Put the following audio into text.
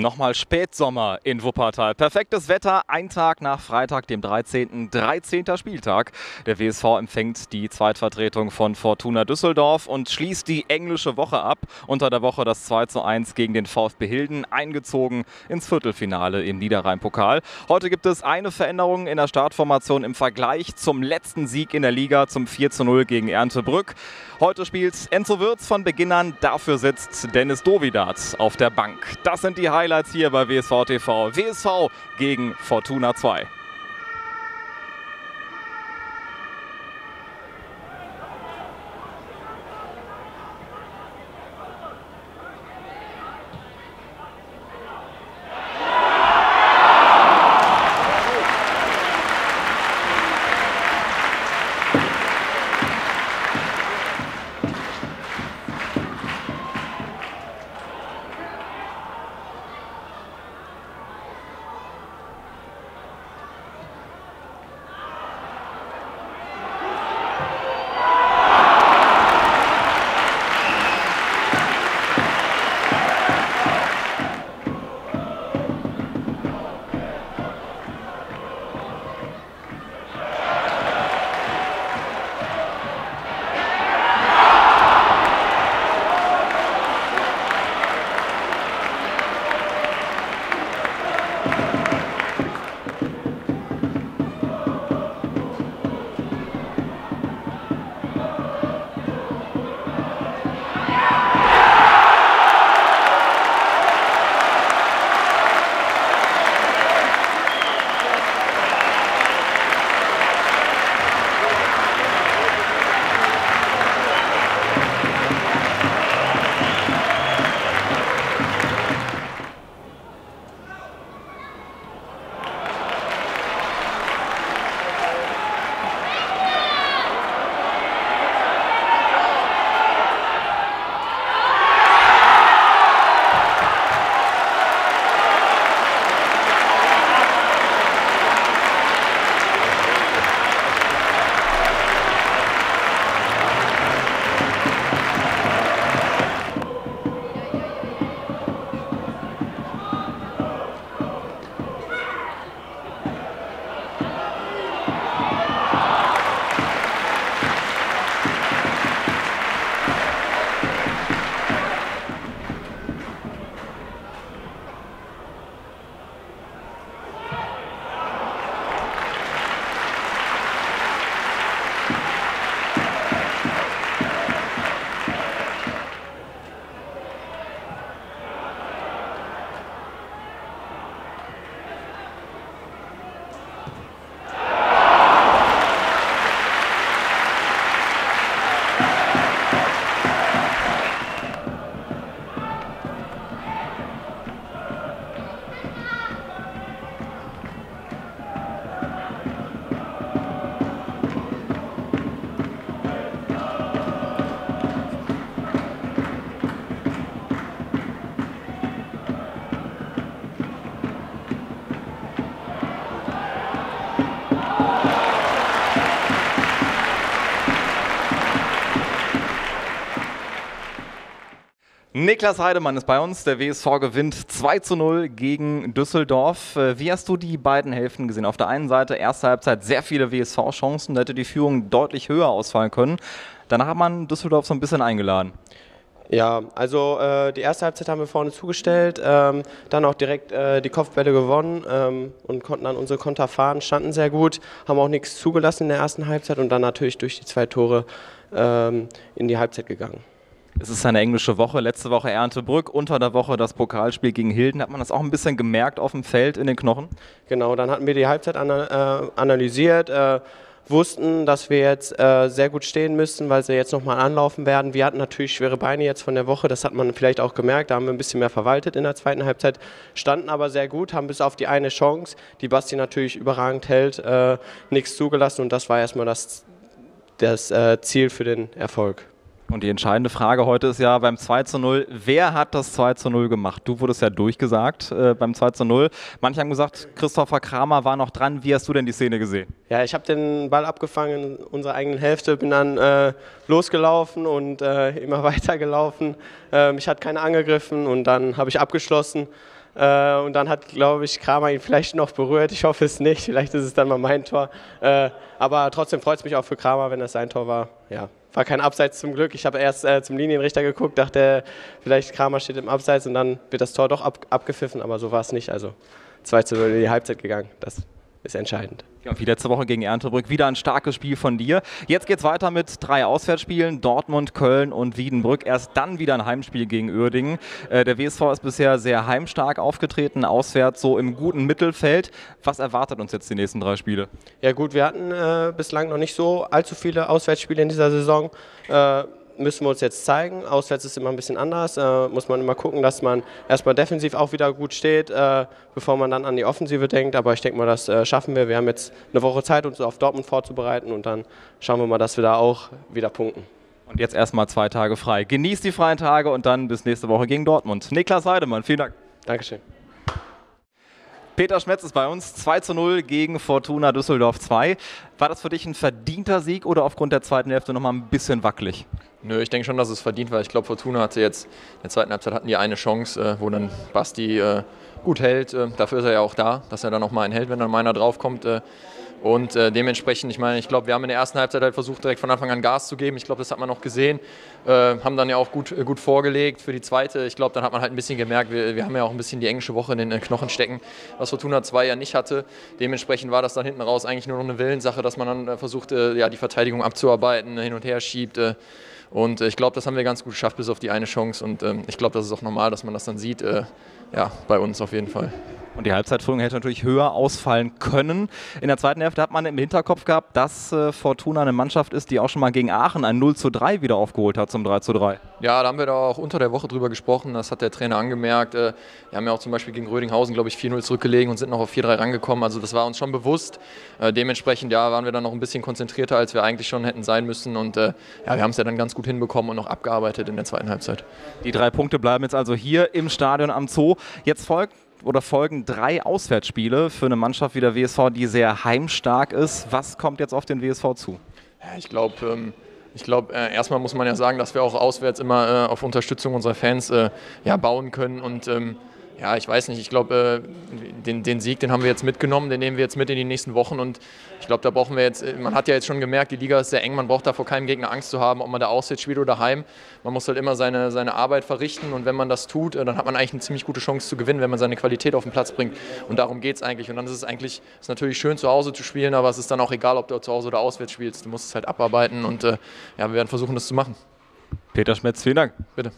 Nochmal Spätsommer in Wuppertal. Perfektes Wetter, ein Tag nach Freitag, dem 13. Spieltag. Der WSV empfängt die Zweitvertretung von Fortuna Düsseldorf und schließt die englische Woche ab. Unter der Woche das 2:1 gegen den VfB Hilden, eingezogen ins Viertelfinale im Niederrhein-Pokal. Heute gibt es eine Veränderung in der Startformation im Vergleich zum letzten Sieg in der Liga, zum 4:0 gegen Erndtebrück. Heute spielt Enzo Würz von Beginn an, dafür sitzt Dennis Dovidat auf der Bank. Das sind die Highlights hier bei WSV TV. WSV gegen Fortuna 2. Niklas Heidemann ist bei uns, der WSV gewinnt 2:0 gegen Düsseldorf. Wie hast du die beiden Hälften gesehen? Auf der einen Seite, erste Halbzeit, sehr viele WSV-Chancen, da hätte die Führung deutlich höher ausfallen können. Danach hat man Düsseldorf so ein bisschen eingeladen. Ja, also die erste Halbzeit haben wir vorne zugestellt, dann auch direkt die Kopfbälle gewonnen und konnten dann unsere Konter fahren, standen sehr gut, haben auch nichts zugelassen in der ersten Halbzeit und dann natürlich durch die 2 Tore in die Halbzeit gegangen. Es ist eine englische Woche, letzte Woche Erndtebrück, unter der Woche das Pokalspiel gegen Hilden. Hat man das auch ein bisschen gemerkt auf dem Feld, in den Knochen? Genau, dann hatten wir die Halbzeit analysiert, wussten, dass wir jetzt sehr gut stehen müssen, weil sie jetzt nochmal anlaufen werden. Wir hatten natürlich schwere Beine jetzt von der Woche, das hat man vielleicht auch gemerkt, da haben wir ein bisschen mehr verwaltet in der zweiten Halbzeit, standen aber sehr gut, haben bis auf die eine Chance, die Basti natürlich überragend hält, nichts zugelassen und das war erstmal das Ziel für den Erfolg. Und die entscheidende Frage heute ist ja beim 2:0, wer hat das 2:0 gemacht? Du wurdest ja durchgesagt beim 2:0. Manche haben gesagt, Christopher Kramer war noch dran. Wie hast du denn die Szene gesehen? Ja, ich habe den Ball abgefangen in unserer eigenen Hälfte, bin dann losgelaufen und immer weitergelaufen. Mich hat keiner angegriffen und dann habe ich abgeschlossen. Und dann hat, glaube ich, Kramer ihn vielleicht noch berührt. Ich hoffe es nicht. Vielleicht ist es dann mal mein Tor. Aber trotzdem freut es mich auch für Kramer, wenn das sein Tor war. Ja, war kein Abseits zum Glück. Ich habe erst zum Linienrichter geguckt, dachte, vielleicht Kramer steht im Abseits. Und dann wird das Tor doch abgepfiffen. Aber so war es nicht. Also 2:0 in die Halbzeit gegangen. Das ist entscheidend. Ja, wie letzte Woche gegen Erndtebrück, wieder ein starkes Spiel von dir. Jetzt geht es weiter mit 3 Auswärtsspielen, Dortmund, Köln und Wiedenbrück. Erst dann wieder ein Heimspiel gegen Uerdingen. Der WSV ist bisher sehr heimstark aufgetreten, auswärts so im guten Mittelfeld. Was erwartet uns jetzt die nächsten 3 Spiele? Ja gut, wir hatten bislang noch nicht so allzu viele Auswärtsspiele in dieser Saison. Müssen wir uns jetzt zeigen. Auswärts ist immer ein bisschen anders. Muss man immer gucken, dass man erstmal defensiv auch wieder gut steht, bevor man dann an die Offensive denkt. Aber ich denke mal, das schaffen wir. Wir haben jetzt eine Woche Zeit, uns auf Dortmund vorzubereiten und dann schauen wir mal, dass wir da auch wieder punkten. Und jetzt erstmal 2 Tage frei. Genießt die freien Tage und dann bis nächste Woche gegen Dortmund. Niklas Heidemann, vielen Dank. Dankeschön. Peter Schmetz ist bei uns, 2:0 gegen Fortuna Düsseldorf 2. War das für dich ein verdienter Sieg oder aufgrund der zweiten Hälfte nochmal ein bisschen wackelig? Nö, ich denke schon, dass es verdient war. Ich glaube, Fortuna hatte jetzt, in der zweiten Halbzeit hatten die eine Chance, wo dann Basti gut hält. Dafür ist er ja auch da, dass er dann nochmal einen hält, wenn dann einer draufkommt. Und dementsprechend, ich meine, ich glaube, wir haben in der ersten Halbzeit halt versucht, direkt von Anfang an Gas zu geben. Ich glaube, das hat man noch gesehen. Haben dann ja auch gut vorgelegt für die zweite. Ich glaube, dann hat man halt ein bisschen gemerkt, wir haben ja auch ein bisschen die englische Woche in den Knochen stecken, was Fortuna 2 ja nicht hatte. Dementsprechend war das dann hinten raus eigentlich nur noch eine Willenssache, dass man dann versucht, ja, die Verteidigung abzuarbeiten, hin und her schiebt. Und ich glaube, das haben wir ganz gut geschafft, bis auf die eine Chance. Und ich glaube, das ist auch normal, dass man das dann sieht, ja, bei uns auf jeden Fall. Und die Halbzeitführung hätte natürlich höher ausfallen können. In der zweiten Hälfte hat man im Hinterkopf gehabt, dass Fortuna eine Mannschaft ist, die auch schon mal gegen Aachen ein 0:3 wieder aufgeholt hat zum 3:3. Ja, da haben wir da auch unter der Woche drüber gesprochen. Das hat der Trainer angemerkt. Wir haben ja auch zum Beispiel gegen Rödinghausen, glaube ich, 4:0 zurückgelegen und sind noch auf 4:3 rangekommen. Also das war uns schon bewusst. Dementsprechend ja, waren wir dann noch ein bisschen konzentrierter, als wir eigentlich schon hätten sein müssen. Und ja, wir haben es ja dann ganz gut hinbekommen und noch abgearbeitet in der zweiten Halbzeit. Die 3 Punkte bleiben jetzt also hier im Stadion am Zoo. Jetzt folgen 3 Auswärtsspiele für eine Mannschaft wie der WSV, die sehr heimstark ist. Was kommt jetzt auf den WSV zu? Ich glaube, erstmal muss man ja sagen, dass wir auch auswärts immer auf Unterstützung unserer Fans ja, bauen können. Und ja, ich weiß nicht, ich glaube, den Sieg, den haben wir jetzt mitgenommen, den nehmen wir jetzt mit in die nächsten Wochen. Und ich glaube, da brauchen wir jetzt, man hat ja jetzt schon gemerkt, die Liga ist sehr eng, man braucht da vor keinem Gegner Angst zu haben, ob man da auswärts spielt oder heim. Man muss halt immer seine Arbeit verrichten und wenn man das tut, dann hat man eigentlich eine ziemlich gute Chance zu gewinnen, wenn man seine Qualität auf den Platz bringt. Und darum geht es eigentlich. Und dann ist es eigentlich, ist natürlich schön zu Hause zu spielen, aber es ist dann auch egal, ob du zu Hause oder auswärts spielst. Du musst es halt abarbeiten und ja, wir werden versuchen, das zu machen. Peter Schmetz, vielen Dank. Bitte.